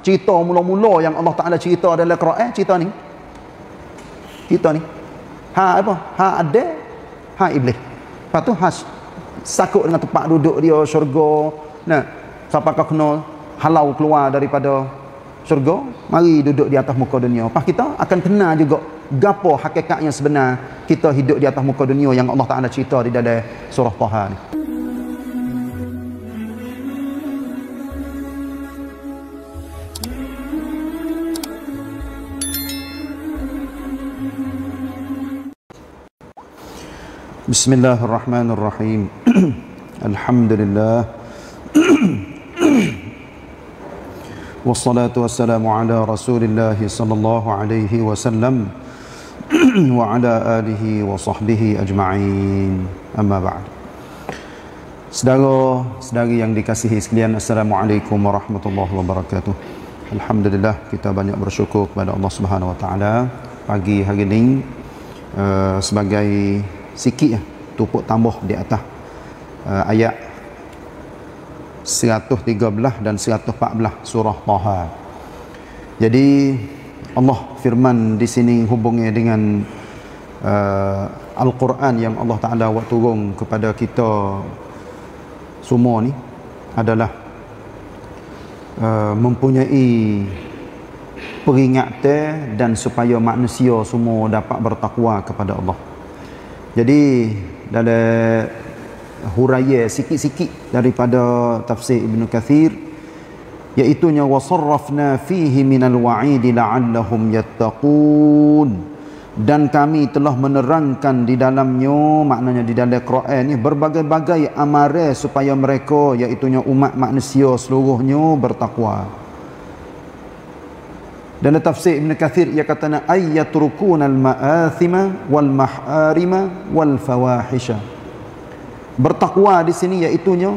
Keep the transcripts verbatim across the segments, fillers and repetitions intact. Cerita mula-mula yang Allah Ta'ala cerita dalam Quran, cerita ni. Cerita ni. Ha apa? Ha ada, ha iblis. Lepas tu ha sakut dengan tempat duduk dia syurga. Nah, siapa kau kena halau keluar daripada syurga, mari duduk di atas muka dunia. Lepas kita akan kenal juga gapo hakikat yang sebenar kita hidup di atas muka dunia yang Allah Ta'ala cerita di dalam surah Taha ni. Bismillahirrahmanirrahim. Alhamdulillah. Wassalatu wassalamu ala Rasulillah sallallahu alaihi wasallam wa ala alihi wa sahbihi ajma'in. Amma ba'd. Saudara-saudari yang dikasihi sekalian, assalamualaikum warahmatullahi wabarakatuh. Alhamdulillah, kita banyak bersyukur kepada Allah Subhanahu wa taala pagi hari ini uh, sebagai sikit ya, tupuk tambah di atas uh, ayat seratus tiga belas dan seratus empat belas surah Taha. Jadi Allah firman di sini hubungnya dengan uh, Al-Quran yang Allah Ta'ala buat turun kepada kita semua ni adalah uh, mempunyai peringatan dan supaya manusia semua dapat bertakwa kepada Allah. Jadi dalam huraian sikit-sikit daripada tafsir Ibn Kathir, iaitunya wasarrafna fihi minal wa'idi la'allahum yattaqun, dan kami telah menerangkan di dalamnya, maknanya di dalam Quran ni, berbagai-bagai amaran supaya mereka, iaitunya umat manusia seluruhnya bertakwa. Dan tafsir Ibn Kathir ia katana ayyatrukuna al-ma'athima wal-maharima wal-fawahisha. Bertakwa di sini iaitunya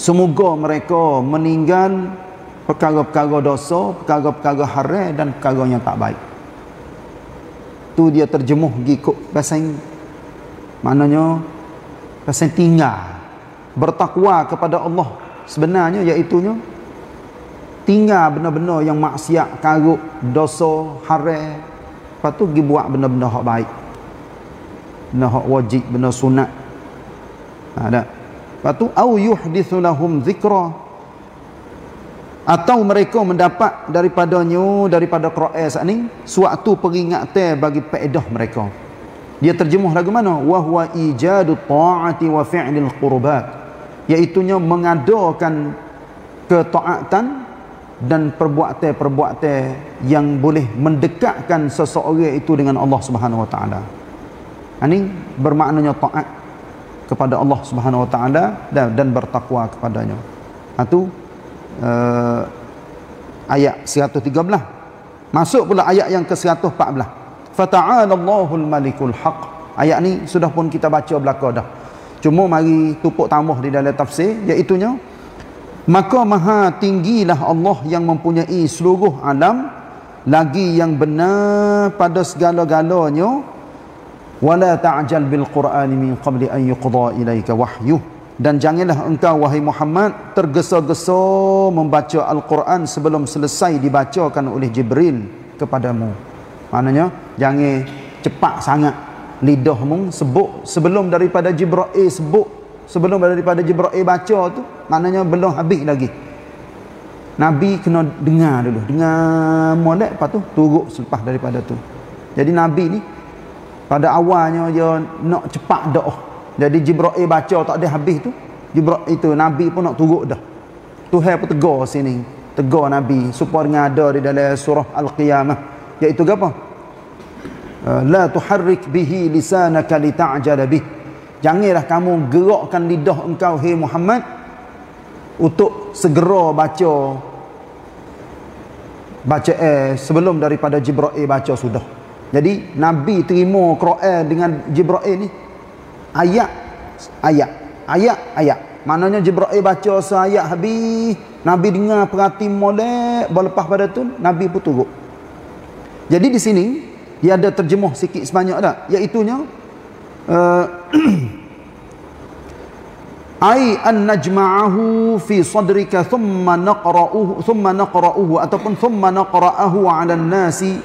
semoga mereka meninggal perkara-perkara dosa, perkara-perkara haram dan perkara yang tak baik. Tu dia terjemuh ikut bahasa yang maknanya bahasa yang tinggal. Bertakwa kepada Allah sebenarnya iaitunya tinggal benda-benda yang maksiat, karut, dosa, haram. Lepas tu pergi buat benda-benda hak baik, benda hak wajib, benda sunat. Ada. Lepas tu au yuhdithu lahum dzikra, atau mereka mendapat daripadanya, daripada Quran saat ni, suatu peringatan bagi faedah mereka. Dia terjemuh lagu mana? Wa huwa ijadu ta'ati wa fi'lil qurbat, iaitunya mengadakan ketaatan dan perbuatan-perbuatan yang boleh mendekatkan seseorang itu dengan Allah Subhanahu wa taala. Ini bermaknanya taat kepada Allah Subhanahu wa taala dan, dan bertakwa kepadanya. Itu uh, ayat seratus tiga belas. Masuk pula ayat yang ke seratus empat belas. Fata'alallahul malikul haq. Ayat ni sudah pun kita baca belaka dah. Cuma mari tupuk tambah di dalam tafsir, iaitunya maka maha tinggilah Allah yang mempunyai seluruh alam, lagi yang benar pada segala-galanya. Wala ta'jal bil Qur'ani min qabli an yuqda ilaika wahyuh. Dan janganlah engkau wahai Muhammad tergesa-gesa membaca Al-Quran sebelum selesai dibacakan oleh Jibril kepadamu. Maknanya jangan cepat sangat lidahmu sebut sebelum daripada Jibril sebut. Sebelum daripada Jibril baca tu, maknanya belum habis lagi. Nabi kena dengar dulu, dengar molek, lepas tu turut selepas daripada tu. Jadi Nabi ni pada awalnya dia nak cepat doa. Jadi Jibril baca tak ada habis tu, Jibril itu Nabi pun nak turut dah. Tuhan pun tegur sini, tegur Nabi supaya ngada di dalam surah Al-Qiyamah, iaitu apa? La tuharrik bihi lisanaka lita'jala bihi. Janganlah kamu gerakkan lidah engkau, hei Muhammad, untuk segera baca baca eh, sebelum daripada Jibril baca sudah. Jadi Nabi terima Quran dengan Jibril ni ayat ayat ayat ayat. Maknanya Jibril baca seayat habis, Nabi dengar perhati molek, berlepas pada tu Nabi pun turut. Jadi di sini dia ada terjemuh sikit sebanyak dah, iaitunya Uh, ai an najma'ahu fi sadrika thumma naqra'uhu thumma naqra'uhu ataupun thumma naqra'ahu 'alan nasi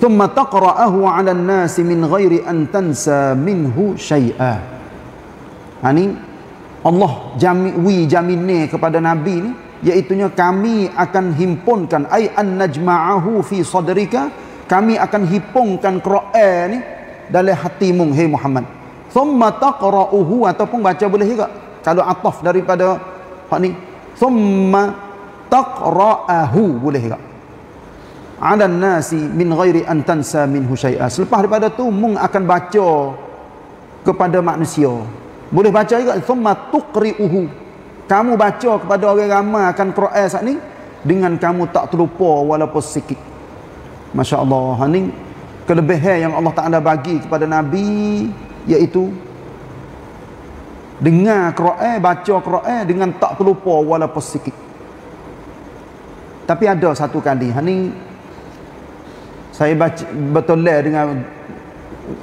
thumma taqra'ahu 'alan nasi min ghairi an tansa minhu syai'a. Ani Allah jami wi jamine kepada nabi ini yaitunya kami akan himpunkan ai an najma'ahu fi sadrika, kami akan himpunkan qira'ah ni dalam hatimu hai Muhammad. Thumma taqra'uhu ataupun baca boleh juga. Kalau ataf daripada hak ni thumma taqra'ahu boleh tak? 'Alan nasi min ghairi an tansa minhu syai'a. Selepas daripada tu mung akan baca kepada manusia. Boleh baca juga thumma tuqri'uhu. Kamu baca kepada orang ramai akan Quran sat ni dengan kamu tak terlupa walaupun sikit. Masya-Allah. Ni kelebihan yang Allah Taala bagi kepada nabi iaitu dengar Quran, baca Quran dengan tak terlupa walaupun sikit. Tapi ada satu kali, hani saya baca betul lah dengan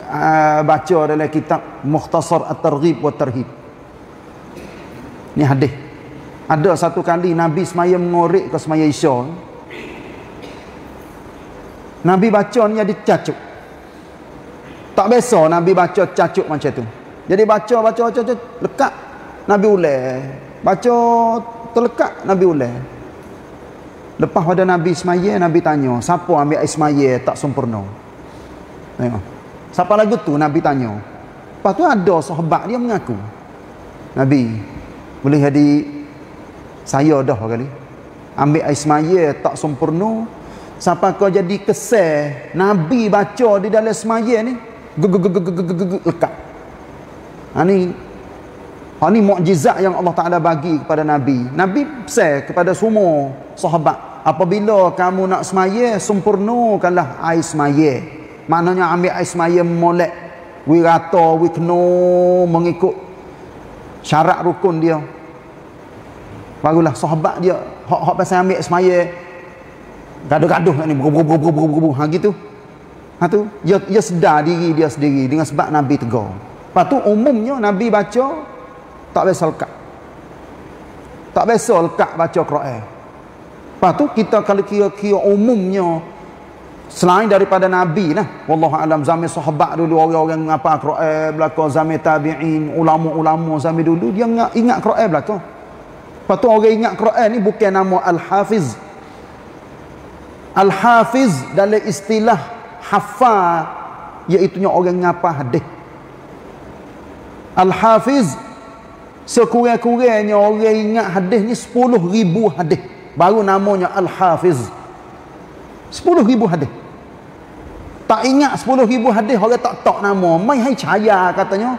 uh, baca dalam kitab Mukhtasar At-Targhib wa Tarhib. Ni hadis. Ada satu kali Nabi semaya mengorek ke semaya Isya. Nabi baca ni ada cacuk. Tak biasa Nabi baca cacuk macam tu. Jadi baca, baca, baca, baca, lekat Nabi ulai. Baca, terlekat Nabi ulai. Lepas pada Nabi semaya, Nabi tanya, siapa ambil air semaya tak sempurna? Tengok. Siapa lagu tu Nabi tanya. Lepas tu ada sahabat dia mengaku. Nabi, boleh jadi saya dah kali ambil air semaya tak sempurna. Siapa kau jadi kesel, Nabi baca di dalam semaya ni, lekat. Ini, ini mukjizat yang Allah Ta'ala bagi kepada Nabi. Nabi pesan kepada semua sahabat, apabila kamu nak semaya, sempurnakanlah air semaya. Maknanya ambil air semaya molek, wirata, wikno, mengikut syarat rukun dia. Barulah sahabat dia, hak-hak pasal ambil semaya, gaduh-gaduh ni, berubah-ubah-ubah-ubah, ha gitu. Ha tu, dia, dia sedar diri dia sendiri dengan sebab Nabi tegur. Lepas tu umumnya Nabi baca tak biasa lekat. Tak biasa lekat baca Quran. Lepas tu kita kalau kira-kira umumnya selain daripada Nabi lah. Wallahu alam zaman sahabat dulu orang-orang apa Quran belaka, zaman tabi'in, ulama-ulama zaman dulu dia ingat, ingat Quran belaka. Lepas tu orang ingat Quran ni bukan nama Al-Hafiz. Al-Hafiz dalam istilah hafaz iaitunya orang ngapal hadis. Al-Hafiz sekurang-kurangnya orang ingat hadis ni sepuluh ribu hadis baru namanya Al-Hafiz. Sepuluh ribu hadis tak ingat sepuluh ribu hadis orang tak tak nama mai hai cahaya katanya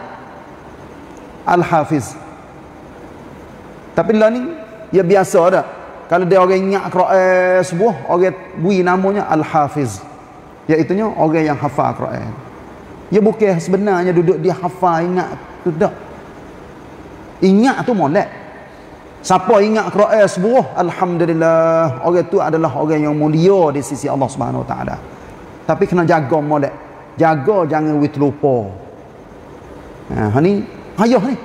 Al-Hafiz. Tapi lah ni ya biasa dah kalau dia orang ingat Quran sebuah orang bui namanya Al-Hafiz iaitunya orang yang hafal Quran. Ya bukan sebenarnya duduk dia hafal ingat tu dah. Ingat tu molek. Siapa ingat Quran sebuah, alhamdulillah, orang tu adalah orang yang mulia di sisi Allah Subhanahu Wa Taala. Tapi kena jaga molek. Jaga jangan wit lupa. Ha ni, ayah ni.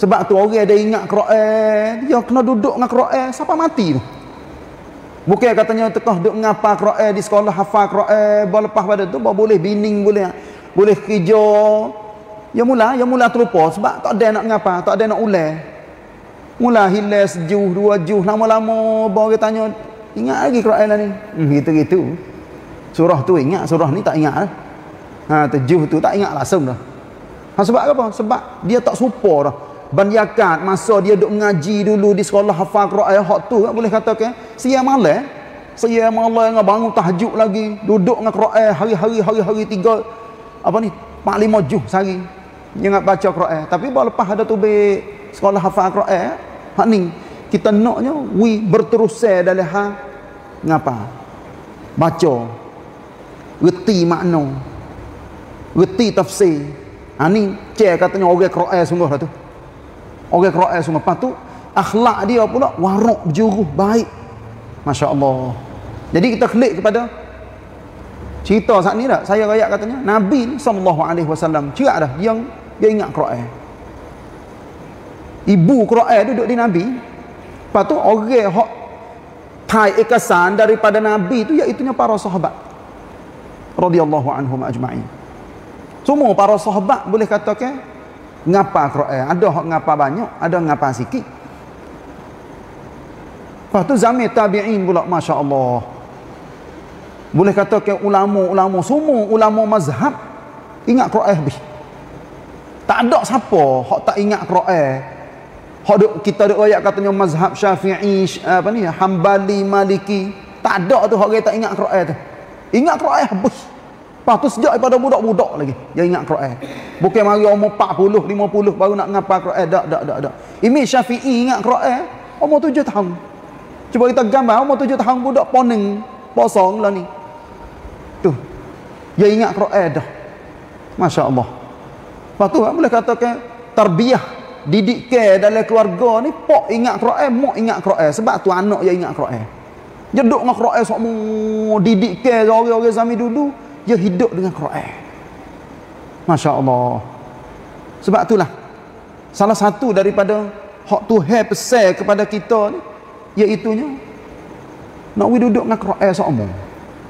Sebab tu orang ada ingat Quran, dia kena duduk dengan Quran sampai mati tu. Bukan katanya tekah duduk ngapa Quran di sekolah hafal Quran, lepas pada tu boleh bining boleh boleh kerja. Ya mula, ya mula terlupa sebab tak ada nak ngapa, tak ada nak ulang. Mula hilang sejuh, dua juh, lama-lama baru dia tanya, ingat lagi Quran ni. Hmm, gitu-gitu. Surah tu ingat, surah ni tak ingat lah. Ha, tujuh tu tak ingat langsung dah. Ha, sebab apa? Sebab dia tak serupa dah. Banyakan masa dia duk mengaji dulu di sekolah hafal Quran, hak tu kan boleh katakan, siang malam, siang malam dengan bangun tahajud lagi, duduk dengan Quran hari-hari, hari-hari tiga, apa ni, empat lima juh sehari. Jangan baca Quran. Tapi lepas ada tubik sekolah hafal Quran, hak ni kita naknya we berterusan dalam hal ngapa? Baca. Reti makna. Reti tafsir. Ha ni cek katanya orang Quran sungguh lah tu. Orang Quran sungguh patut akhlak dia pula warak berjuruh baik. Masya-Allah. Jadi kita klik kepada cerita saat ni tak? Saya rakyat katanya Nabi sallallahu alaihi wasallam cerak dah yang dia ingat Quran. ibu Quran duduk di Nabi. Lepas tu orang hok tai ikasan daripada Nabi itu iaitu para sahabat radhiyallahu anhum ajma'in. Semua para sahabat boleh katakan ngapa Quran. Ada hok ngapa banyak, ada ngapa sikit. Lepas tu zaman tabi'in pula masya-Allah. Boleh katakan ulama-ulama semua ulama mazhab ingat Quran habis. Tak ada siapa hok tak ingat Quran. Hok duk kita duk ayat katanya mazhab Syafi'i, apa ni, Hanbali, Maliki, tak ada tu hok tak ingat Quran tu. Ingat Quran habis. Lepas tu sejak daripada budak-budak lagi dia ingat Quran. Bukan mari umur empat puluh, lima puluh baru nak ngapal Quran. Dak dak dak dak. Imam Syafi'i ingat Quran umur tujuh tahun. Cuba kita gambar umur tujuh tahun budak poneng, posong lah ni. Tu. Dia ingat Quran dah. Masya-Allah. Lepas tu boleh katakan tarbiyah didikan dalam keluarga ni, pak ingat Quran, mak ingat Quran, sebab tu anak dia ingat Quran. Dia duduk dengan Quran semua, didikan orang-orang zaman dulu dia hidup dengan Quran. Masya-Allah. Sebab itulah salah satu daripada hak Tuhan pesan kepada kita ni iaitu nya nak we duduk dengan Quran semua.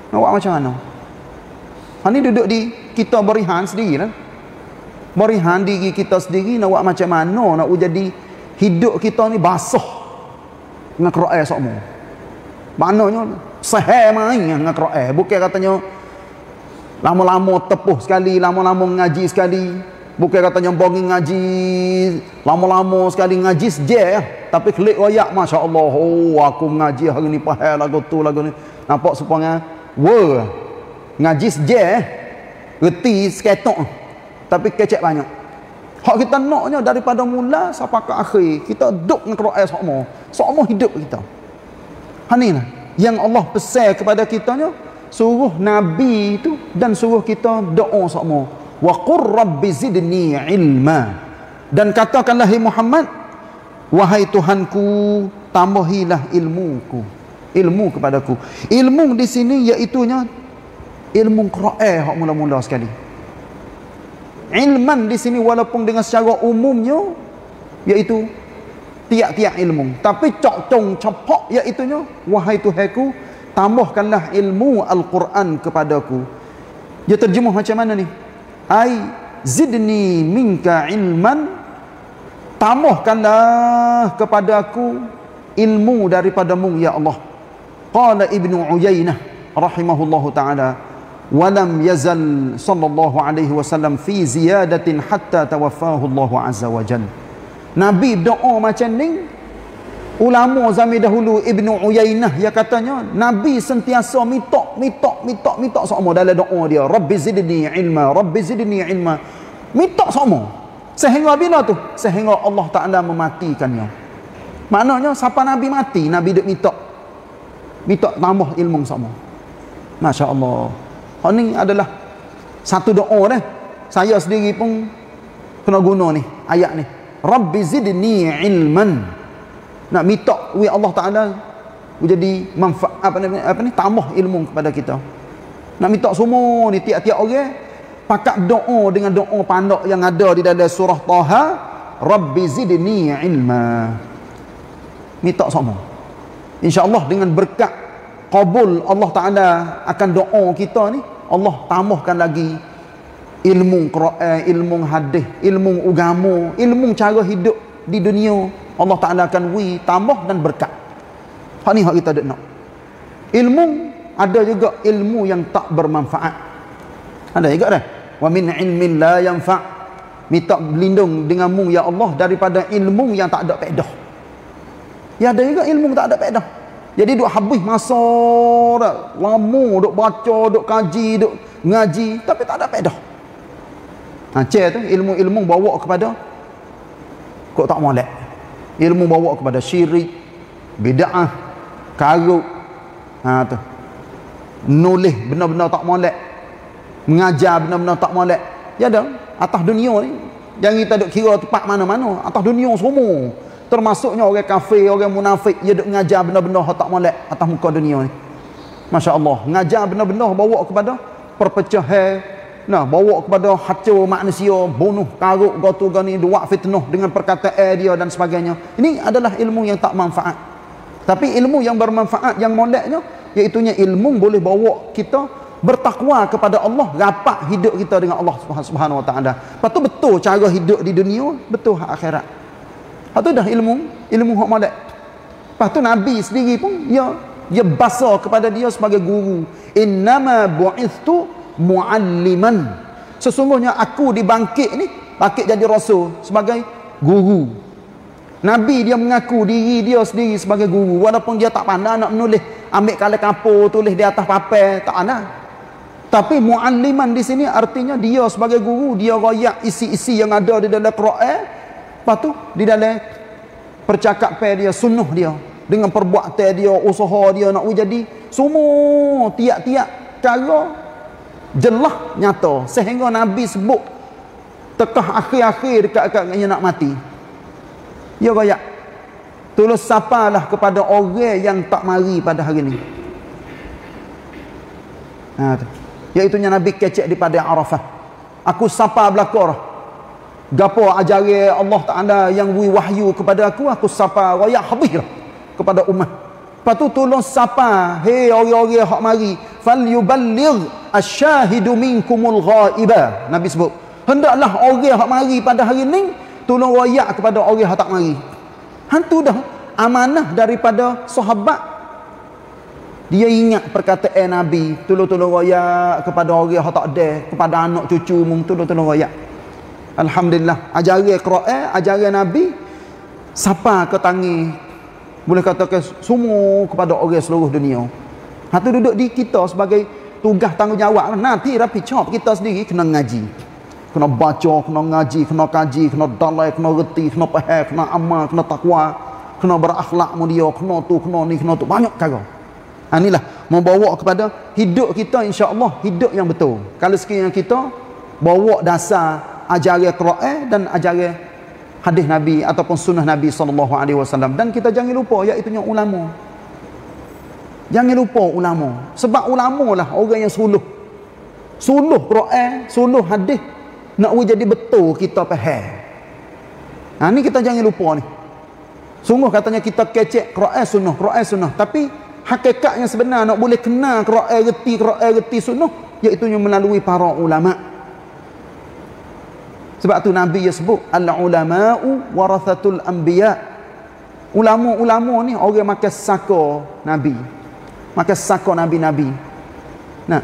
Nak buat macam mana? Ha ni duduk di kita berihan sendirilah. Merihan diri kita sendiri nak buat macam mana nak jadi hidup kita ni basah dengan Quran semua. Maknanya sehai main dengan Quran, bukan katanya lama-lama tepuh sekali, lama-lama ngaji sekali, bukan katanya bagi ngaji lama-lama sekali ngaji seje tapi klik royak masya-Allah. Oh aku ngaji hari ni pahal lagu tu lagu ni. Nampak supaya wah ngaji seje reti seketok tapi kecek banyak. Hak kita naknya daripada mula sampai ke akhir kita duduk dengan Quran semua. Semua hidup kita. Ha inilah yang Allah pesan kepada kitanya, suruh Nabi itu dan suruh kita doa semua. Wa qur rabbi zidni ilma. Dan katakanlah hai Muhammad, wahai Tuhanku, tambahilah ilmuku. Ilmu kepadaku. Ilmu di sini iaitu nya ilmu Quran hak mula-mula sekali. Ilman di sini walaupun dengan secara umumnya iaitu tiap-tiap ilmu, tapi cocong cepak iaitu nya wahai Tuhanku, tambahkanlah ilmu Al-Quran kepadaku. Dia terjemuh macam mana ni? Ai zidni minka ilman, tambahkanlah kepadaku ilmu daripadamu ya Allah. Qala Ibnu Uyainah rahimahullahu taala, walam yazal sallallahu alaihi wasallam fi ziyadatin hatta tawaffahu Allah azza wa jalla. Nabi doa macam ni. Ulama zaman dahulu Ibnu Uyainah dia katanya Nabi sentiasa minta minta minta minta sama dalam doa dia, rabbi zidni ilma, rabbi zidni ilma, minta sama sehingga bila tu sehingga Allah Taala mematikannya. Maknanya siapa Nabi mati Nabi duk minta minta tambah ilmu sama. Masya-Allah. Oh, ni adalah satu doa dah. Saya sendiri pun kena guna ni ayat ni. Rabbi zidni ilman. Nak minta we Allah Taala jadi manfaat apa ni, apa ni tambah ilmu kepada kita. Nak minta semua ni tiap-tiap orang pakat doa dengan doa pandak yang ada di dalam surah Taha, Rabbi zidni ilma. Minta semua. Insya-Allah dengan berkat qabul Allah Taala akan doa kita ni, Allah tambahkan lagi ilmu Quran, ilmu hadis, ilmu agama, ilmu cara hidup di dunia. Allah Taala akan wi tambah dan berkat. Hak ni hak kita nak. Ilmu ada juga ilmu yang tak bermanfaat. Ada juga dah. Wa min ilmin la yanfa'. Minta berlindung denganmu ya Allah daripada ilmu yang tak ada faedah. Ya ada juga ilmu tak ada faedah. Jadi duk habis masa dah. Lama duk baca, duk kaji, duk ngaji tapi tak ada faedah. Ha tu ilmu-ilmu bawa kepada kok tak molek. Ilmu bawa kepada syirik, bid'ah, karuk. Ha tu. Nulis benda-benda tak molek. Mengajar benda-benda tak molek. Ya dah atas dunia ni. Yang kita duk kira tempat mana-mana, atas dunia semua. Termasuknya orang kafir, orang munafik, dia duk mengajar benda-benda hak tak molek atas muka dunia ni. Masya-Allah, mengajar benda-benda bawa kepada perpecahan, Nah, bawa kepada hancur manusia, bunuh, karut, gotu gani, dua fitnah dengan perkataan dia dan sebagainya. Ini adalah ilmu yang tak manfaat. Tapi ilmu yang bermanfaat, yang moleknya, iaitunya ilmu boleh bawa kita bertakwa kepada Allah, rapat hidup kita dengan Allah Subhanahu Wa Taala. Lepas tu betul cara hidup di dunia, betul hak akhirat. Lepas tu dah ilmu, ilmu hak molek. Lepas tu Nabi sendiri pun, dia, dia basa kepada dia sebagai guru. Innama bu'ithtu mu'alliman, sesungguhnya aku dibangkit ni, bangkit jadi rasul sebagai guru. Nabi dia mengaku diri dia sendiri sebagai guru, walaupun dia tak pandai nak menulis, ambil kala kapur tulis di atas paper tak pandai. Tapi mu'alliman di sini artinya dia sebagai guru, dia royak isi-isi yang ada di dalam Quran, lepas tu di dalam percakapan dia, sunnah dia, dengan perbuatan dia, usaha dia nak jadi semua tiap-tiap cara jelah nyata, sehingga Nabi sebut tekah akhir-akhir dekat-dekatnya nak mati, ya rakyat tulus sapalah kepada orang yang tak mari pada hari ni. Ha, iaitunya Nabi kecek daripada Arafah, aku sapa belakor gapo ajari Allah Ta'ala yang wahyu kepada aku, aku sapa rakyat habis lah kepada umat. Lepas tu tulus sapa, hei orang-orang hak mari, fal yuballigh asyahidu minkumul ghaibah. Nabi sebut, hendaklah orang yang mari pada hari ni tolong royak kepada orang yang tak mari. Hantu dah amanah daripada sahabat. Dia ingat perkataan Nabi, tolong-tolong royak kepada orang yang tak ada, kepada anak cucu mung tolong-tolong royak. Alhamdulillah, ajaran Quran, ajaran Nabi sapa ke tangi, boleh katakan semua kepada orang seluruh dunia. Hantu duduk di kita sebagai tugas tanggungjawab. Nanti rapi cop kita sendiri kena ngaji, kena baca, kena ngaji, kena kaji, kena dalai, kena reti, kena pahal, kena amal, kena takwa, kena berakhlak mulia, kena tu, kena ni, kena tu, banyak perkara. Ha, inilah membawa kepada hidup kita, insya-Allah hidup yang betul. Kalau sekiranya kita bawa dasar ajaran Quran dan ajaran hadis Nabi ataupun sunnah Nabi sallallahu alaihi wasallam, dan kita jangan lupa iaitu ulama. Jangan lupa ulama. Sebab ulama lah orang yang suluh. Suluh Quran, suluh hadis. Nak jadi betul kita faham. Nah, ni kita jangan lupa ni. Sungguh katanya kita kecek Quran sunnah, Quran sunnah. Tapi hakikat yang sebenar nak boleh kenal Quran reti, Quran reti sunnah, iaitu melalui para ulama. Sebab tu Nabi dia sebut al-ulama'u warathatul anbiya. Ulama-ulama ni orang makan saka Nabi. Maka sako Nabi-Nabi. Nah,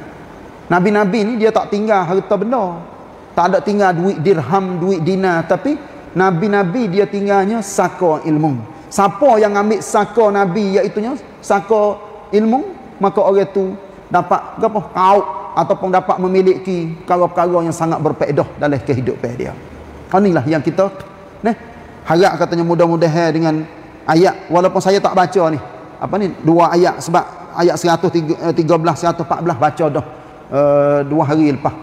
Nabi-Nabi ni dia tak tinggal harta benda. Tak ada tinggal duit dirham, duit dinar. Tapi Nabi-Nabi dia tinggalnya sako ilmu. Siapa yang ambil sako Nabi, iaitunya sako ilmu, maka orang tu dapat apa? Kau ataupun dapat memiliki perkara-perkara yang sangat berfaedah dalam kehidupan dia. Inilah yang kita nah, harap katanya mudah-mudahan dengan ayat, walaupun saya tak baca ni. Apa ni? Dua ayat sebab ayat seratus tiga belas, seratus empat belas baca dah uh, dua hari lepas.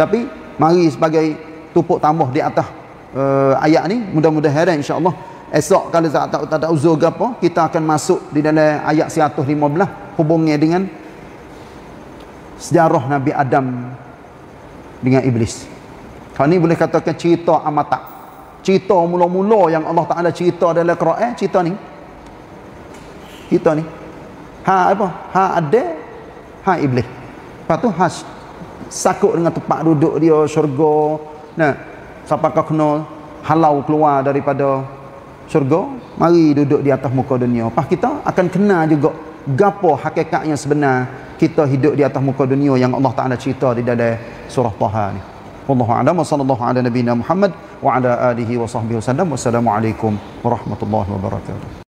Tapi mari sebagai tupuk tambah di atas uh, ayat ni, mudah-mudahan insya-Allah esok kalau tak tak, tak, tak uzur ke apa, kita akan masuk di dalam ayat seratus lima belas hubungnya dengan sejarah Nabi Adam dengan iblis. Kalau ni boleh katakan cerita amata. Cerita mula-mula yang Allah Taala cerita dalam Quran, cerita ni. Cerita ni. Ha apa? Ha ada, ha iblis. Lepas tu ha sakut dengan tempat duduk dia syurga. Nah, siapa kau kena halau keluar daripada syurga, mari duduk di atas muka dunia. Lepas kita akan kenal juga gapo hakikatnya sebenar kita hidup di atas muka dunia yang Allah Taala cerita di dalam surah Taha ni. Wallahu a'lam wa sallallahu ala nabiyina Muhammad wa ala alihi wa sahbihi wasallam. Wassalamualaikum warahmatullahi wabarakatuh.